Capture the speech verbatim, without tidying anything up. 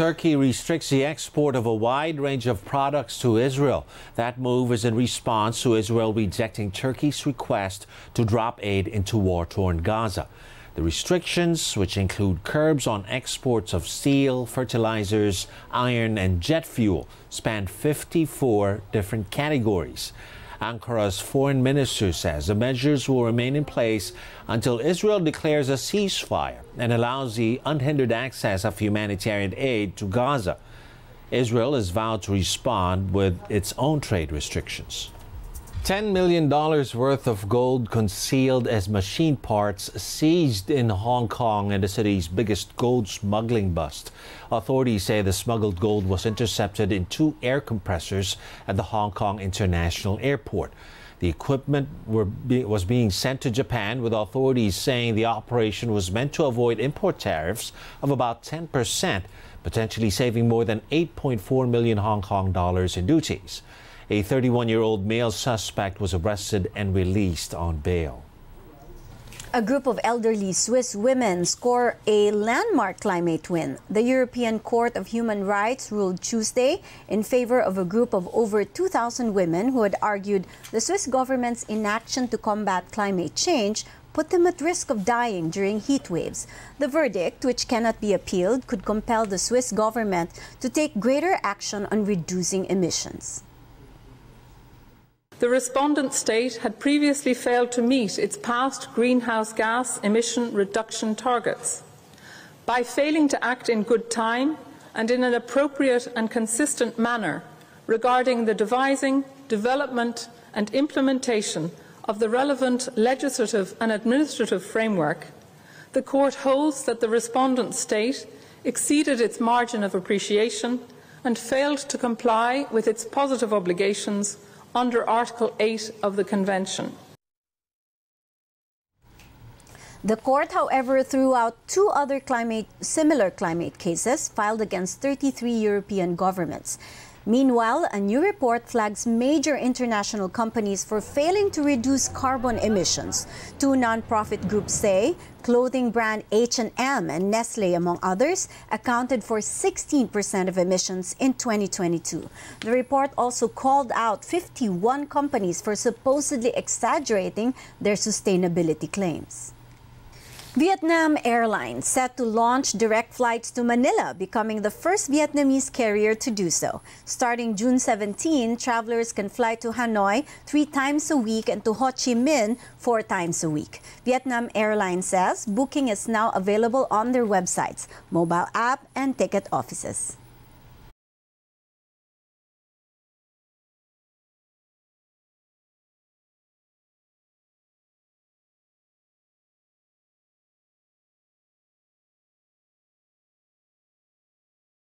Turkey restricts the export of a wide range of products to Israel. That move is in response to Israel rejecting Turkey's request to drop aid into war-torn Gaza. The restrictions, which include curbs on exports of steel, fertilizers, iron and jet fuel, span fifty-four different categories. Ankara's foreign minister says the measures will remain in place until Israel declares a ceasefire and allows the unhindered access of humanitarian aid to Gaza. Israel has vowed to respond with its own trade restrictions. ten million dollars worth of gold concealed as machine parts seized in Hong Kong in the city's biggest gold smuggling bust. Authorities say the smuggled gold was intercepted in two air compressors at the Hong Kong International Airport. The equipment were be was being sent to Japan, with authorities saying the operation was meant to avoid import tariffs of about ten percent, potentially saving more than eight point four million Hong Kong dollars in duties. A thirty-one-year-old male suspect was arrested and released on bail. A group of elderly Swiss women score a landmark climate win. The European Court of Human Rights ruled Tuesday in favor of a group of over two thousand women who had argued the Swiss government's inaction to combat climate change put them at risk of dying during heat waves. The verdict, which cannot be appealed, could compel the Swiss government to take greater action on reducing emissions. The respondent state had previously failed to meet its past greenhouse gas emission reduction targets. By failing to act in good time and in an appropriate and consistent manner regarding the devising, development and implementation of the relevant legislative and administrative framework, the Court holds that the respondent state exceeded its margin of appreciation and failed to comply with its positive obligations under Article eight of the Convention. The court, however, threw out two other climate, similar climate cases filed against thirty-three European governments. Meanwhile, a new report flags major international companies for failing to reduce carbon emissions. Two nonprofit groups say clothing brand H and M and Nestle, among others, accounted for sixteen percent of emissions in twenty twenty-two. The report also called out fifty-one companies for supposedly exaggerating their sustainability claims. Vietnam Airlines set to launch direct flights to Manila, becoming the first Vietnamese carrier to do so. Starting June seventeenth, travelers can fly to Hanoi three times a week and to Ho Chi Minh four times a week. Vietnam Airlines says booking is now available on their websites, mobile app, and ticket offices.